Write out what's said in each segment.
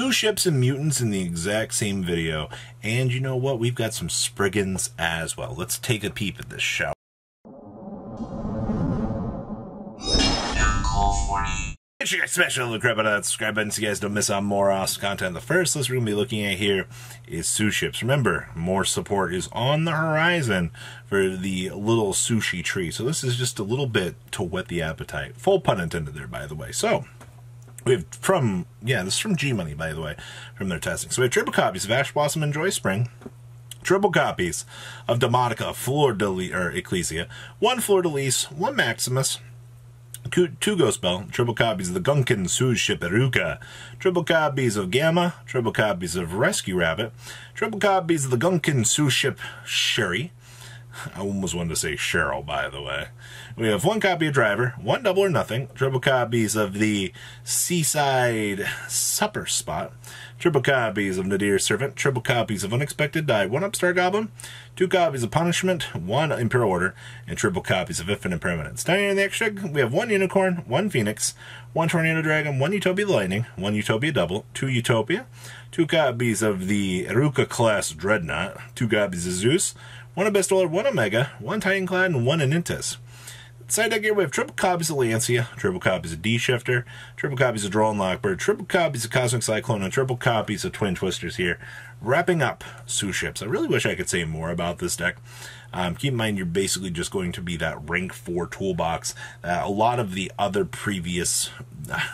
Sous Ships and Mutants in the exact same video. And you know what? We've got some Springans as well. Let's take a peep at this, shall we? Make sure you guys smash the crap out of that subscribe button so you guys don't miss out on more awesome content. The first list we're going to be looking at here is Sous Ships. Remember, more support is on the horizon for the little sushi tree. So this is just a little bit to whet the appetite. Full pun intended there, by the way. So we have from, yeah, this is from G-Money, by the way, from their testing. So we have triple copies of Ash Blossom and Joy Spring, triple copies of Demodica, Fleur de Lys, or Ecclesia, one Fleur de Lys, one Maximus, two Ghost Bell, triple copies of the Gunkin, Sous Ship, Eruca, triple copies of Gamma, triple copies of Rescue Rabbit, triple copies of the Gunkin, Sous Ship, Sherry. I almost wanted to say Cheryl, by the way. We have one copy of Driver, one Double or Nothing, triple copies of the Seaside Supper Spot, triple copies of Nadir's Servant, triple copies of Unexpected Die, one Upstart Goblin, two copies of Punishment, one Imperial Order, and triple copies of Infinite Impermanence. Down here in the extra, we have one Unicorn, one Phoenix, one Tornado Dragon, one Utopia Lightning, one Utopia Double, two Utopia, two copies of the Eruca class Dreadnought, two copies of Zeus, one Abyssal, one Omega, one Titanclad, and one Anintis. Side deck here we have triple copies of Lancia, triple copies of D-Shifter, triple copies of Droll and Lockbird, triple copies of Cosmic Cyclone, and triple copies of Twin Twisters here. Wrapping up Sous Ships. I really wish I could say more about this deck. Keep in mind you're basically just going to be that rank 4 toolbox. A lot of the other previous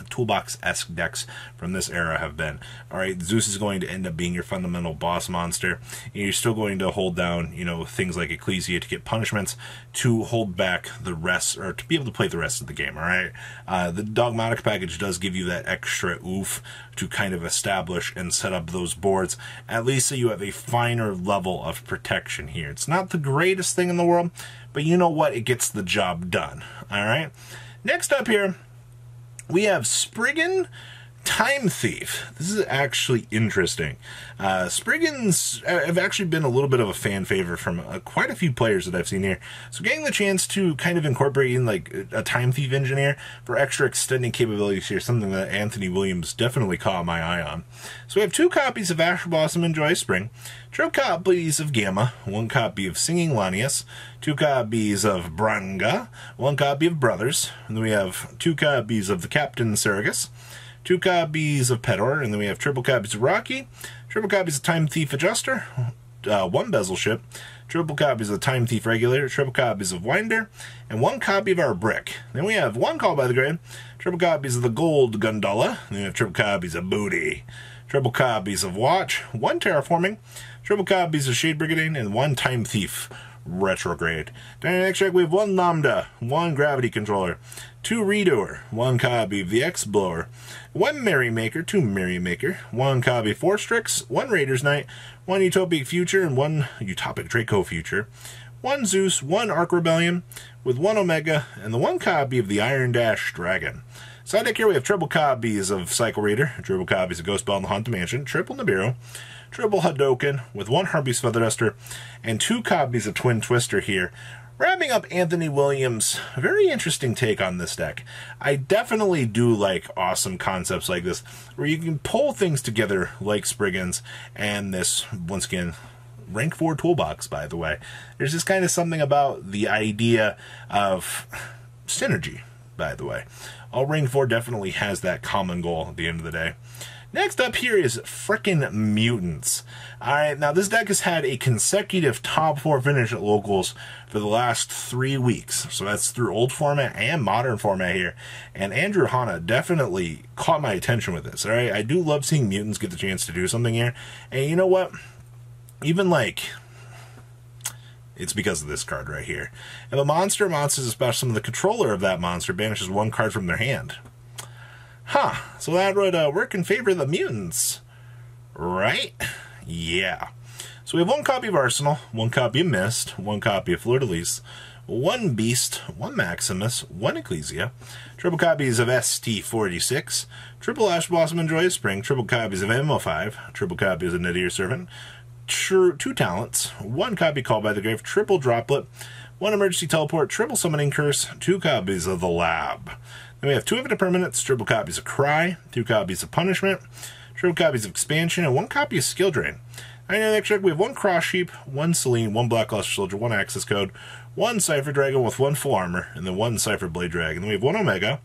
toolbox-esque decks from this era have been. Alright, Zeus is going to end up being your fundamental boss monster. And you're still going to hold down, you know, things like Ecclesia to get punishments, to hold back the rest, or to be able to play the rest of the game, alright? The Dogmatic package does give you that extra oof to kind of establish and set up those boards, at least so you have a finer level of protection here. It's not the greatest thing in the world, but you know what? It gets the job done, alright? Next up here, we have Spriggan Time Thief. This is actually interesting. Spriggans have actually been a little bit of a fan favorite from quite a few players that I've seen here. So getting the chance to kind of incorporate in like a Time Thief engineer for extra extending capabilities here, something that Anthony Williams definitely caught my eye on. So we have two copies of Ash Blossom and Joy Spring, two copies of Gamma, one copy of Singing Lanius, two copies of Branga, one copy of Brothers, and then we have two copies of the Captain Saragus, two copies of Pedor, and then we have triple copies of Rocky, triple copies of Time Thief Adjuster, one Bezel Ship, triple copies of Time Thief Regulator, triple copies of Winder, and one copy of our Brick. Then we have one Call by the Grave, triple copies of the Gold Gondola, and then we have triple copies of Booty, triple copies of Watch, one Terraforming, triple copies of Shade Brigandine, and one Time Thief Retrograde. Down in the next track we have one Lambda, one Gravity Controller, two Redoer, one copy of the X-Blower, one Merrymaker, two Merrymaker, one copy of Forstrix, one Raiders Knight, one Utopic Future, and one Utopic Draco Future, one Zeus, one Arc Rebellion, with one Omega, and the one copy of the Iron Dash Dragon. Side deck here we have triple copies of Cycle Raider, triple copies of Ghost Bell and the Haunted Mansion, triple Nibiru, triple Hadouken, with one Harpy's Feather Duster, and two copies of Twin Twister here. Wrapping up Anthony Williams, a very interesting take on this deck. I definitely do like awesome concepts like this, where you can pull things together like Spriggans, and this, once again, rank 4 toolbox, by the way. There's just kind of something about the idea of synergy, by the way. All rank 4 definitely has that common goal at the end of the day. Next up here is frickin' Mutants. Alright, now this deck has had a consecutive top 4 finish at locals for the last 3 weeks. So that's through old format and modern format here. And Andrew Hanna definitely caught my attention with this. Alright, I do love seeing Mutants get the chance to do something here. And you know what? Even like, it's because of this card right here. If a monster monsters a special summon, the controller of that monster banishes one card from their hand. Huh, so that would work in favor of the Mutants, right? Yeah. So we have one copy of Arsenal, one copy of Mist, one copy of Fleur de Lys, one Beast, one Maximus, one Ecclesia, triple copies of ST46, triple Ash Blossom and Joy Spring, triple copies of MO5, triple copies of Nadir's Servant, two Talents, one copy Call by the Grave, triple Droplet, one Emergency Teleport, triple Summoning Curse, two copies of the Lab. Then we have two Infinite Impermanence, triple copies of Cry, two copies of Punishment, 12 copies of Expansion, and 1 copy of Skill Drain. And in the next deck, we have 1 Cross Sheep, 1 Selene, 1 Black Luster Soldier, 1 Access Code, 1 Cypher Dragon with 1 Full Armor, and then 1 Cypher Blade Dragon. Then we have 1 Omega,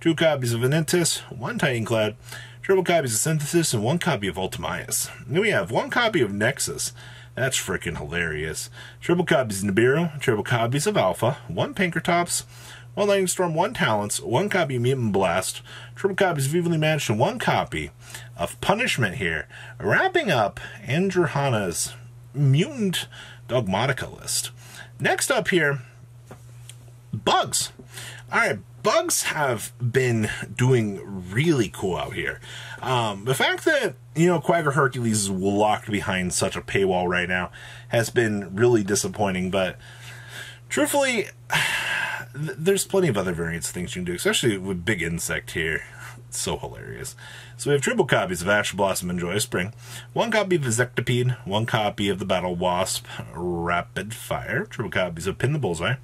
2 copies of Venintis, 1 Titan Cloud, triple copies of Synthesis, and 1 copy of Ultimius. And then we have 1 copy of Nexus. That's freaking hilarious. Triple copies of Nibiru, triple copies of Alpha, 1 Pankratops, 1 Lightning Storm, 1 Talents, 1 copy of Mutant Blast, triple copies of Evenly Matched, and 1 copy of Punishment here. Wrapping up Androhana's Mutant Dogmatica list. Next up here, Bugs. Alright, Bugs have been doing really cool out here. The fact that, you know, Quagga Hercules is locked behind such a paywall right now has been really disappointing, but truthfully, there's plenty of other variants of things you can do, especially with Big Insect here. It's so hilarious. So we have triple copies of Ash Blossom and Joy Spring, 1 copy of Insectipede, 1 copy of the Battle Wasp Rapid Fire, triple copies of Pin the Bullseye,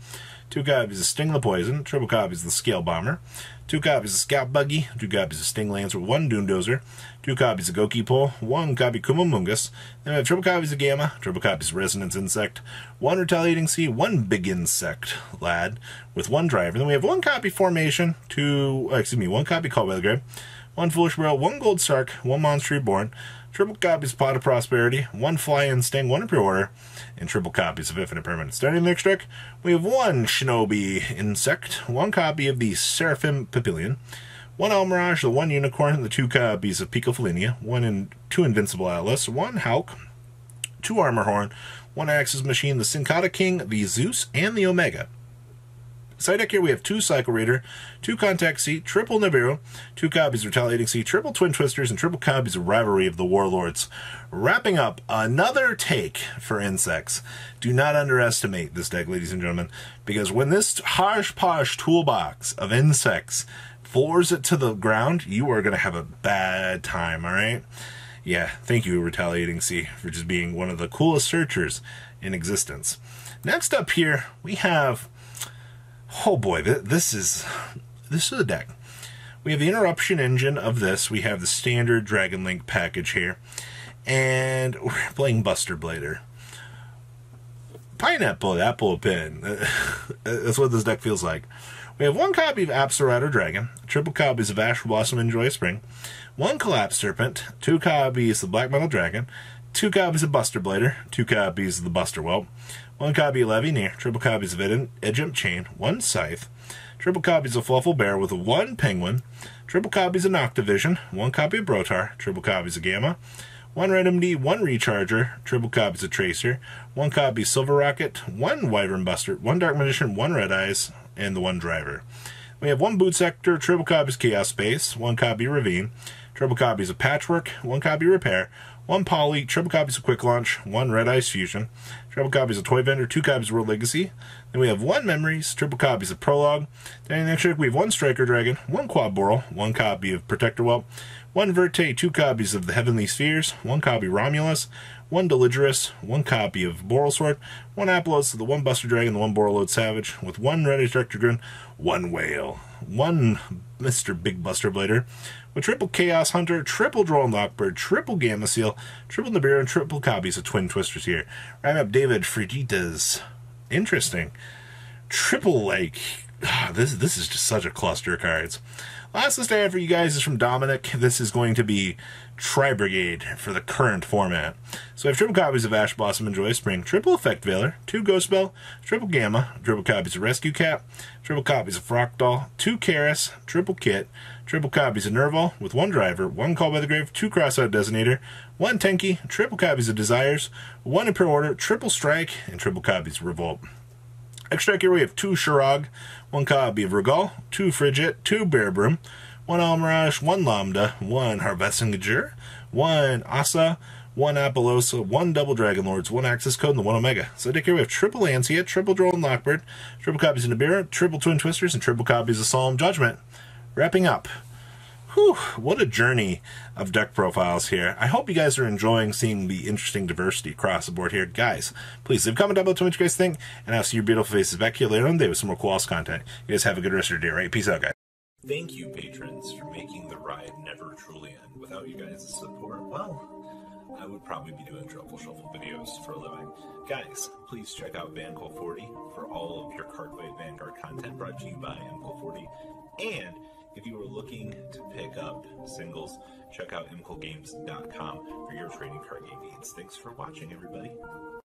2 copies of Sting the Poison, triple copies of the Scale Bomber, 2 copies of Scout Buggy, 2 copies of Sting Lancer, 1 Doom Dozer, 2 copies of Goki Pole, 1 copy Kumamungus, then we have triple copies of Gamma, triple copies of Resonance Insect, 1 Retaliating Sea, 1 Big Insect Lad with 1 Driver, then we have 1 copy Formation, 1 copy Call by the Grave, 1 Foolish Burrow, 1 Gold Sark, 1 Monster Reborn, triple copies of Pot of Prosperity, 1 Fly-In Sting, 1 Imperial Order, and triple copies of Infinite Impermanence. Starting the next deck, we have 1 Shinobi Insect, 1 copy of the Seraphim Papillion, 1 Almirage, the 1 Unicorn, and the 2 copies of Picofolinia, 2 Invincible Atlas, 1 Hawk, 2 Armor Horn, 1 Axis Machine, the Sincata King, the Zeus, and the Omega. Side deck here we have 2 Cycle Raider, 2 Contact Seat, triple Nibiru, 2 copies of Retaliating Sea, triple Twin Twisters, and triple copies of Rivalry of the Warlords. Wrapping up another take for insects. Do not underestimate this deck, ladies and gentlemen, because when this harsh-posh toolbox of insects floors it to the ground, you are going to have a bad time, alright? Yeah, thank you, Retaliating Sea, for just being one of the coolest searchers in existence. Next up here, we have... oh boy, this is a deck. We have the interruption engine of this. We have the standard Dragon Link package here. And we're playing Buster Blader. Pineapple, Apple Pin. That's what this deck feels like. We have 1 copy of Abserator Dragon, triple copies of Ash Blossom and Joy Spring, 1 Collapse Serpent, 2 copies of Black Metal Dragon, 2 copies of Buster Blader, 2 copies of the Buster Whelp, 1 copy of Levineer, triple copies of Edgem Chain, 1 Scythe, triple copies of Fluffle Bear with 1 Penguin, triple copies of Noctivision, 1 copy of Brotar, triple copies of Gamma, 1 Random D, 1 Recharger, triple copies of Tracer, 1 copy of Silver Rocket, 1 Wyvern Buster, 1 Dark Magician, 1 Red Eyes, and the 1 Driver. We have 1 Boot Sector, triple copies of Chaos Space, 1 copy of Ravine, triple copies of Patchwork, 1 copy of Repair, 1 Poly, triple copies of Quick Launch, 1 Red Ice Fusion, triple copies of Toy Vendor, 2 copies of World Legacy. Then we have 1 Memories, triple copies of Prologue. Then in the next deck we have 1 Striker Dragon, 1 Quadborl, 1 copy of Protector Whelp, 1 Verte, 2 copies of the Heavenly Spheres, 1 copy of Romulus, 1 Deligerous, 1 copy of Boral Sword, 1 Apollos, the 1 Buster Dragon, the 1 Boralode Savage, with 1 Reddish Director Grin, 1 Whale, 1 Mr. Big Buster Blader, with triple Chaos Hunter, triple Droll and Lockbird, triple Gamma Seal, triple Nibiru, and triple copies of Twin Twisters here. Right up David Frigida's. Interesting. Triple, like, this is just such a cluster of cards. Last list I have for you guys is from Dominic. This is going to be Tri-Brigade for the current format. So I have triple copies of Ash Blossom and Joy Spring, triple Effect Veiler, 2 Ghost Bell, triple Gamma, triple copies of Rescue Cap, triple copies of Froctal, 2 Karas, triple Kit, triple copies of Nerval with 1 Driver, 1 Call by the Grave, 2 Crossout Designator, 1 Tenki, triple copies of Desires, 1 Imperial Order, triple Strike, and triple copies of Revolt. Extra deck here we have 2 Shurog, 1 copy of Regal, 2 Frigate, 2 Bear Broom, 1 Almirage, 1 Lambda, 1 Harvestinger, 1 Asa, 1 Apollosa, 1 Double Dragon Lords, 1 Access Code, and the 1 Omega. So deck here we have triple Lancia, triple Droll and Lockbird, triple copies of Nibiru, triple Twin Twisters, and triple copies of Solemn Judgment. Wrapping up. Whew, what a journey of deck profiles here. I hope you guys are enjoying seeing the interesting diversity across the board here. Guys, please leave a comment down below to what you guys think, and I'll see your beautiful faces back here later on today with some more cool house content. You guys have a good rest of your day, right? Peace out, guys. Thank you, patrons, for making the ride never truly end. Without you guys' support, well, I would probably be doing Truffle Shuffle videos for a living. Guys, please check out Vanquil40 for all of your Cardway Vanguard content brought to you by Mquil40. And if you are looking to pick up singles, check out mquilgames.com for your trading card game needs. Thanks for watching, everybody.